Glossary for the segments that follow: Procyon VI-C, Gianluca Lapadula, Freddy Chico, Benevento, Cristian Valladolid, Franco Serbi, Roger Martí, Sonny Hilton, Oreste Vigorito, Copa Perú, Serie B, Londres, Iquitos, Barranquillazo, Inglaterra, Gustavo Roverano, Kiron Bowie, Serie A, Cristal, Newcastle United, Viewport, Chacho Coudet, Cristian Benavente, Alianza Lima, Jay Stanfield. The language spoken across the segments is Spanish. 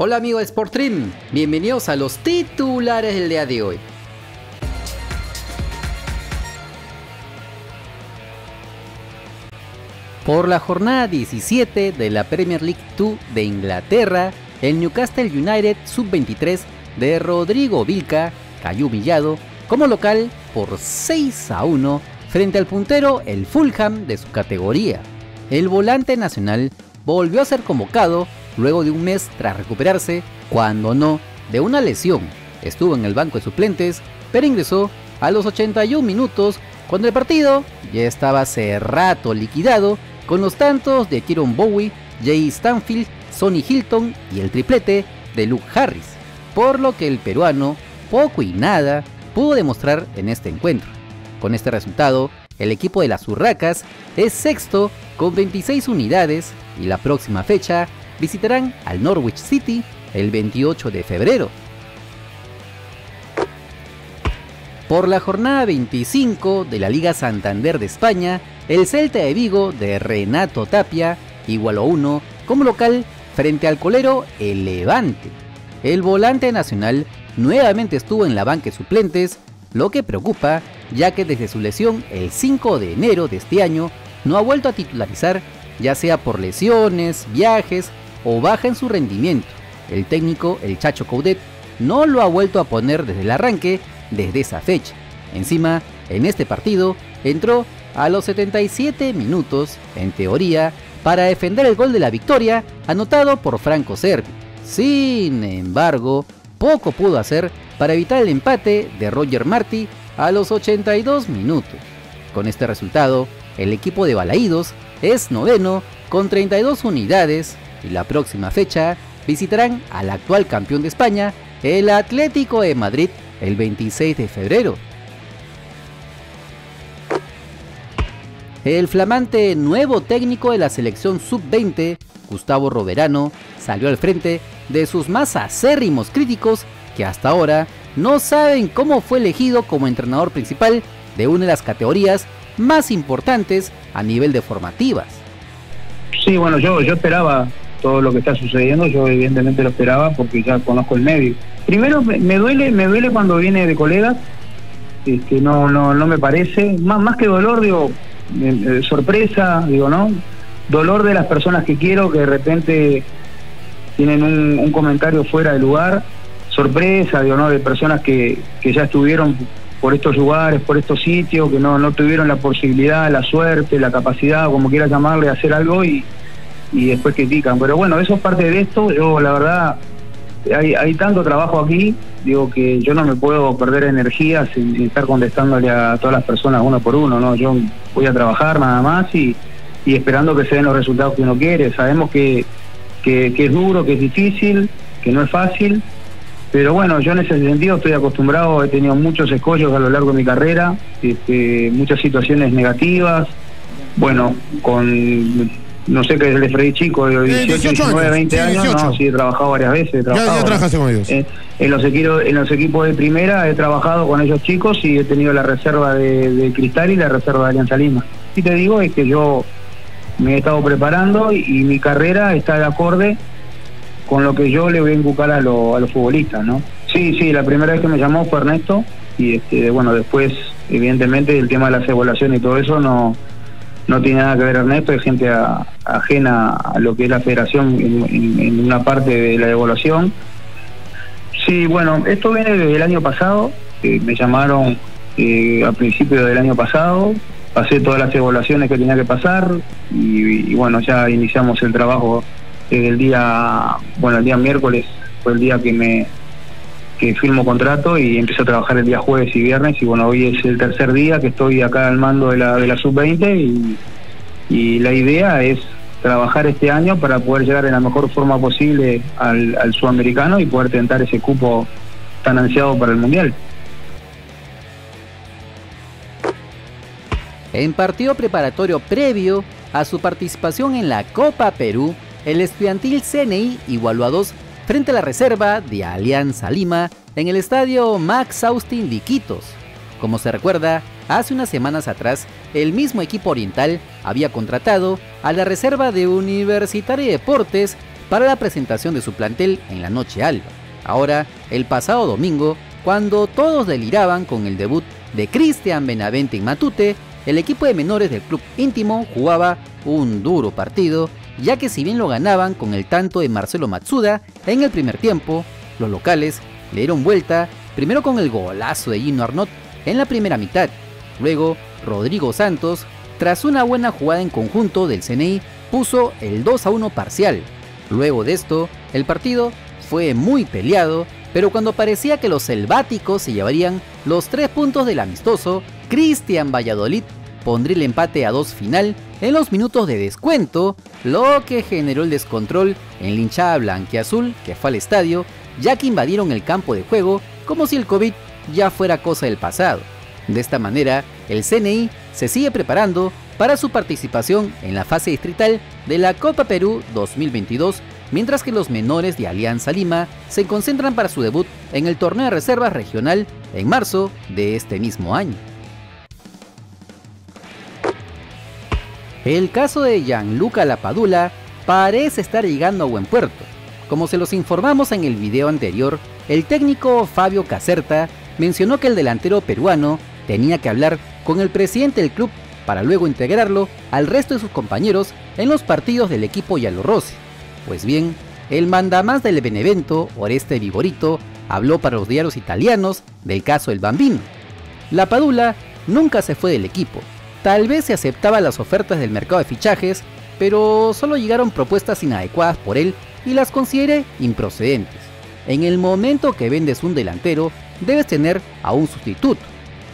Hola amigos de SportStream, bienvenidos a los titulares del día de hoy. Por la jornada 17 de la Premier League 2 de Inglaterra, el Newcastle United Sub-23 de Rodrigo Vilca cayó humillado como local por 6-1 frente al puntero el Fulham de su categoría. El volante nacional volvió a ser convocado luego de un mes tras recuperarse, cuando no, de una lesión. Estuvo en el banco de suplentes, pero ingresó a los 81 minutos cuando el partido ya estaba hace rato liquidado, con los tantos de Kiron Bowie, Jay Stanfield, Sonny Hilton y el triplete de Luke Harris, por lo que el peruano poco y nada pudo demostrar en este encuentro. Con este resultado, el equipo de las Urracas es sexto con 26 unidades y la próxima fecha visitarán al Norwich City el 28 de febrero. Por la jornada 25 de la Liga Santander de España, el Celta de Vigo de Renato Tapia igualó 1 como local frente al colero el Levante. El volante nacional nuevamente estuvo en la banca de suplentes, lo que preocupa ya que desde su lesión el 5 de enero de este año no ha vuelto a titularizar, ya sea por lesiones, viajes o baja en su rendimiento. El técnico, el Chacho Coudet, no lo ha vuelto a poner desde el arranque desde esa fecha. Encima, en este partido entró a los 77 minutos, en teoría, para defender el gol de la victoria anotado por Franco Serbi. Sin embargo, poco pudo hacer para evitar el empate de Roger Martí a los 82 minutos. Con este resultado, el equipo de Balaídos es noveno con 32 unidades y la próxima fecha visitarán al actual campeón de España, el Atlético de Madrid, el 26 de febrero. El flamante nuevo técnico de la selección sub-20, Gustavo Roverano, salió al frente de sus más acérrimos críticos que hasta ahora no saben cómo fue elegido como entrenador principal de una de las categorías más importantes a nivel de formativas. Sí, bueno, yo esperaba todo lo que está sucediendo, yo evidentemente lo esperaba porque ya conozco el medio. Primero me duele cuando viene de colegas, no me parece, más que dolor, digo, sorpresa, digo, ¿no? Dolor de las personas que quiero, que de repente tienen un comentario fuera de lugar, sorpresa, digo, ¿no? De personas que ya estuvieron por estos lugares, por estos sitios, que no tuvieron la posibilidad, la suerte, la capacidad, como quieras llamarle, de hacer algo y después critican. Pero bueno, eso es parte de esto. Yo, la verdad, hay tanto trabajo aquí, digo, que yo no me puedo perder energía sin estar contestándole a todas las personas uno por uno, ¿no? Yo voy a trabajar nada más y esperando que se den los resultados que uno quiere. Sabemos que es duro, que es difícil, que no es fácil, pero bueno, yo en ese sentido estoy acostumbrado, he tenido muchos escollos a lo largo de mi carrera, muchas situaciones negativas, bueno, con... No sé qué es el de Freddy Chico, de 18, 19, 20 años, 18. No, sí, he trabajado varias veces. Ya trabajaste con ellos. En los equipos de primera he trabajado con ellos chicos y he tenido la reserva de Cristal y la reserva de Alianza Lima. Y te digo es que yo me he estado preparando y mi carrera está de acorde con lo que yo le voy a inculcar a los futbolistas, ¿no? Sí, la primera vez que me llamó fue Ernesto y bueno, después, evidentemente, el tema de las evaluaciones y todo eso no tiene nada que ver Ernesto, hay gente ajena a lo que es la federación en una parte de la evaluación. Sí, bueno, esto viene desde el año pasado, me llamaron a principios del año pasado, pasé todas las evaluaciones que tenía que pasar y bueno, ya iniciamos el trabajo desde el día miércoles, fue el día que firmo contrato y empecé a trabajar el día jueves y viernes y bueno, hoy es el tercer día que estoy acá al mando de la sub-20 y la idea es trabajar este año para poder llegar en la mejor forma posible al sudamericano y poder tentar ese cupo tan ansiado para el mundial. En partido preparatorio previo a su participación en la Copa Perú, el Estudiantil CNI igualó a 2 frente a la reserva de Alianza Lima en el estadio Max Austin de Iquitos. Como se recuerda, hace unas semanas atrás, el mismo equipo oriental había contratado a la reserva de Universitario Deportes para la presentación de su plantel en la noche alba. Ahora, el pasado domingo, cuando todos deliraban con el debut de Cristian Benavente en Matute, el equipo de menores del club íntimo jugaba un duro partido, ya que si bien lo ganaban con el tanto de Marcelo Matsuda en el primer tiempo, los locales le dieron vuelta, primero con el golazo de Gino Arnott en la primera mitad, luego Rodrigo Santos, tras una buena jugada en conjunto del CNI, puso el 2-1 parcial. Luego de esto, el partido fue muy peleado, pero cuando parecía que los selváticos se llevarían los 3 puntos del amistoso, Cristian Valladolid pondría el empate a 2 final en los minutos de descuento, lo que generó el descontrol en la hinchada blanquiazul que fue al estadio, ya que invadieron el campo de juego como si el COVID ya fuera cosa del pasado. De esta manera, el CNI se sigue preparando para su participación en la fase distrital de la Copa Perú 2022, mientras que los menores de Alianza Lima se concentran para su debut en el torneo de reservas regional en marzo de este mismo año. El caso de Gianluca Lapadula parece estar llegando a buen puerto. Como se los informamos en el video anterior, el técnico Fabio Caserta mencionó que el delantero peruano tenía que hablar con el presidente del club para luego integrarlo al resto de sus compañeros en los partidos del equipo Yalorrossi. Pues bien, el mandamás del Benevento, Oreste Vigorito, habló para los diarios italianos del caso del Bambino. Lapadula nunca se fue del equipo, tal vez se aceptaban las ofertas del mercado de fichajes, pero solo llegaron propuestas inadecuadas por él y las consideré improcedentes. En el momento que vendes un delantero, debes tener a un sustituto.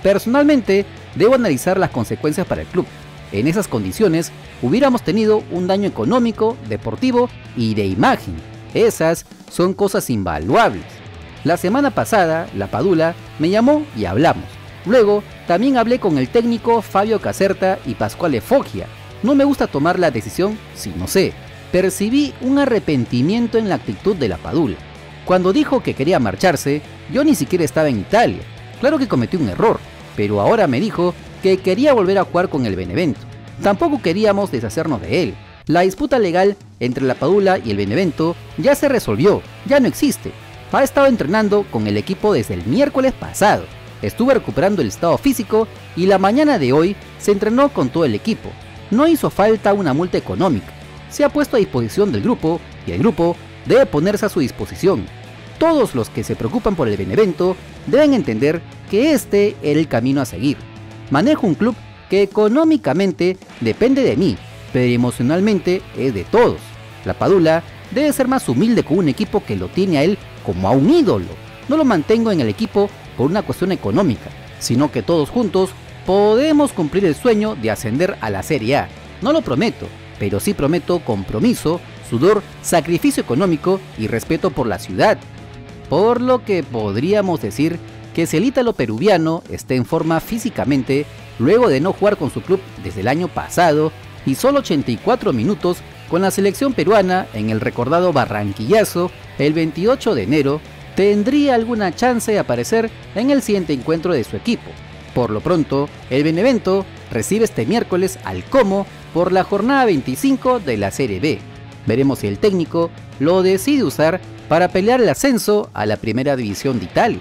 Personalmente, debo analizar las consecuencias para el club. En esas condiciones, hubiéramos tenido un daño económico, deportivo y de imagen. Esas son cosas invaluables. La semana pasada, Lapadula me llamó y hablamos. Luego, también hablé con el técnico Fabio Caserta y Pasquale Foglia. No me gusta tomar la decisión si no sé. Percibí un arrepentimiento en la actitud de Lapadula. Cuando dijo que quería marcharse, yo ni siquiera estaba en Italia. Claro que cometí un error, pero ahora me dijo que quería volver a jugar con el Benevento. Tampoco queríamos deshacernos de él. La disputa legal entre Lapadula y el Benevento ya se resolvió, ya no existe. Ha estado entrenando con el equipo desde el miércoles pasado. Estuve recuperando el estado físico y la mañana de hoy se entrenó con todo el equipo. No hizo falta una multa económica. Se ha puesto a disposición del grupo y el grupo debe ponerse a su disposición. Todos los que se preocupan por el Benevento deben entender que este era el camino a seguir. Manejo un club que económicamente depende de mí, pero emocionalmente es de todos. Lapadula debe ser más humilde con un equipo que lo tiene a él como a un ídolo. No lo mantengo en el equipo por una cuestión económica, sino que todos juntos podemos cumplir el sueño de ascender a la Serie A. No lo prometo, pero sí prometo compromiso, sudor, sacrificio económico y respeto por la ciudad. Por lo que podríamos decir que si el ítalo peruviano esté en forma físicamente, luego de no jugar con su club desde el año pasado y solo 84 minutos con la selección peruana en el recordado Barranquillazo el 28 de enero, tendría alguna chance de aparecer en el siguiente encuentro de su equipo. Por lo pronto, el Benevento recibe este miércoles al Como por la jornada 25 de la Serie B. Veremos si el técnico lo decide usar para pelear el ascenso a la Primera División de Italia.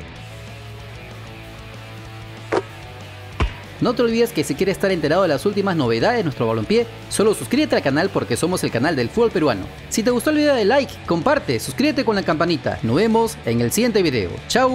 No te olvides que si quieres estar enterado de las últimas novedades de nuestro balompié, solo suscríbete al canal porque somos el canal del fútbol peruano. Si te gustó el video, dale like, comparte, suscríbete con la campanita. Nos vemos en el siguiente video. ¡Chao!